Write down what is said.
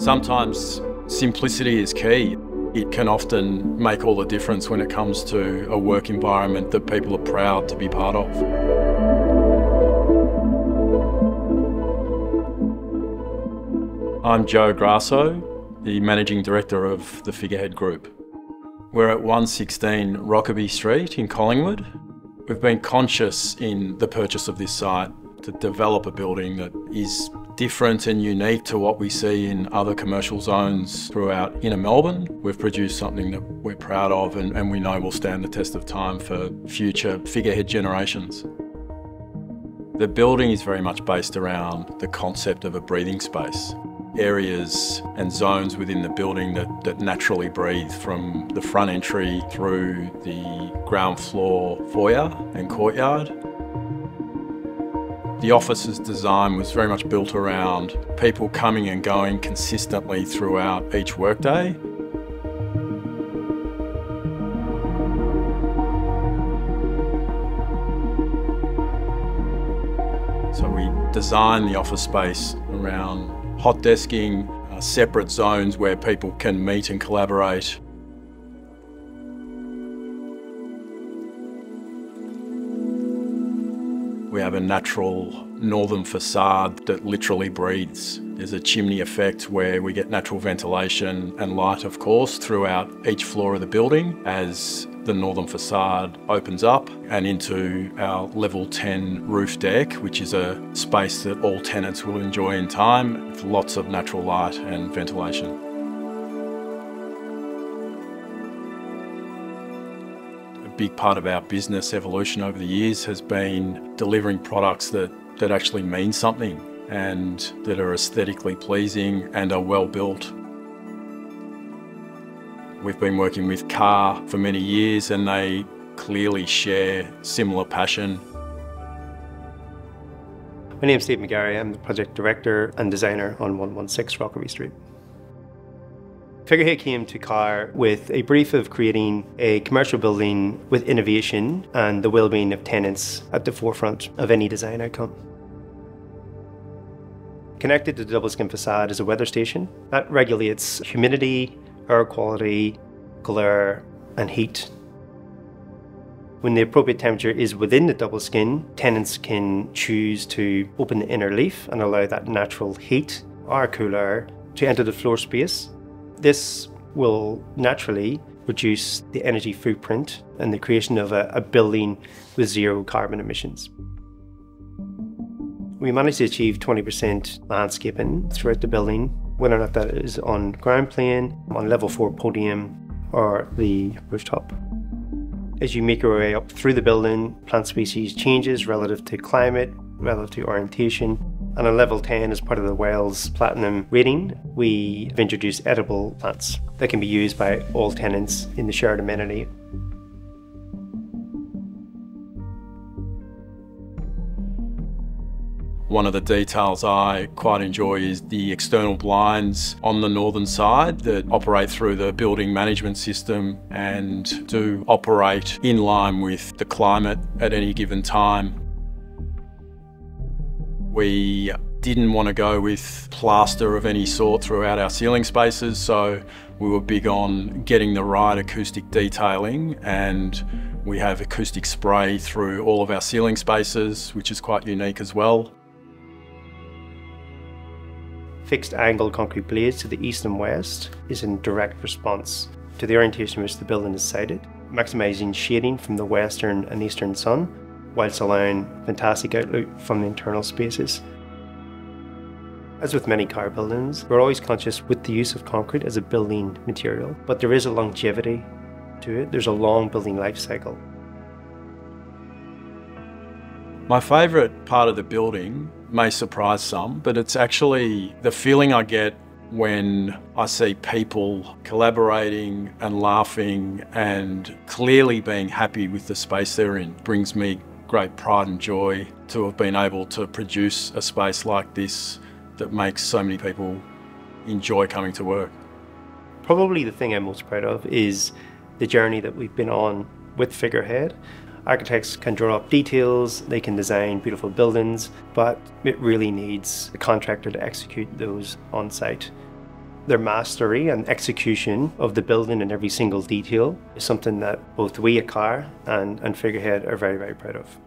Sometimes simplicity is key. It can often make all the difference when it comes to a work environment that people are proud to be part of. I'm Joe Grasso, the Managing Director of the Figurehead Group. We're at 116 Rokeby Street in Collingwood. We've been conscious in the purchase of this site to develop a building that is different and unique to what we see in other commercial zones throughout inner Melbourne. We've produced something that we're proud of and we know will stand the test of time for future figurehead generations. The building is very much based around the concept of a breathing space. Areas and zones within the building that naturally breathe, from the front entry through the ground floor foyer and courtyard. The office's design was very much built around people coming and going consistently throughout each workday. So we designed the office space around hot desking, separate zones where people can meet and collaborate. We have a natural northern facade that literally breathes. There's a chimney effect where we get natural ventilation and light, of course, throughout each floor of the building as the northern facade opens up and into our level 10 roof deck, which is a space that all tenants will enjoy in time, with lots of natural light and ventilation. A big part of our business evolution over the years has been delivering products that actually mean something and that are aesthetically pleasing and are well built. We've been working with Carr for many years and they clearly share similar passion. My name's Steve McGarry. I'm the project director and designer on 116 Rokeby Street. Figurehead came to Carr with a brief of creating a commercial building with innovation and the well-being of tenants at the forefront of any design outcome. Connected to the double skin facade is a weather station that regulates humidity, air quality, glare and heat. When the appropriate temperature is within the double skin, tenants can choose to open the inner leaf and allow that natural heat or cool air to enter the floor space. This will naturally reduce the energy footprint and the creation of a building with zero carbon emissions. We managed to achieve 20% landscaping throughout the building, whether or not that is on ground plane, on level 4 podium, or the rooftop. As you make your way up through the building, plant species changes relative to climate, relative to orientation. And on level 10, as part of the WELL Platinum rating, we have introduced edible plants that can be used by all tenants in the shared amenity. One of the details I quite enjoy is the external blinds on the northern side that operate through the building management system and do operate in line with the climate at any given time. We didn't want to go with plaster of any sort throughout our ceiling spaces, so we were big on getting the right acoustic detailing, and we have acoustic spray through all of our ceiling spaces, which is quite unique as well. Fixed angled concrete blades to the east and west is in direct response to the orientation in which the building is sited, maximising shading from the western and eastern sun, whilst allowing fantastic outlook from the internal spaces. As with many Carr buildings, we're always conscious with the use of concrete as a building material, but there is a longevity to it. There's a long building life cycle. My favourite part of the building may surprise some, but it's actually the feeling I get when I see people collaborating and laughing and clearly being happy with the space they're in. It brings me great pride and joy to have been able to produce a space like this that makes so many people enjoy coming to work. Probably the thing I'm most proud of is the journey that we've been on with Figurehead. Architects can draw up details, they can design beautiful buildings, but it really needs a contractor to execute those on site. Their mastery and execution of the building and every single detail is something that both we at Carr and Figurehead are very, very proud of.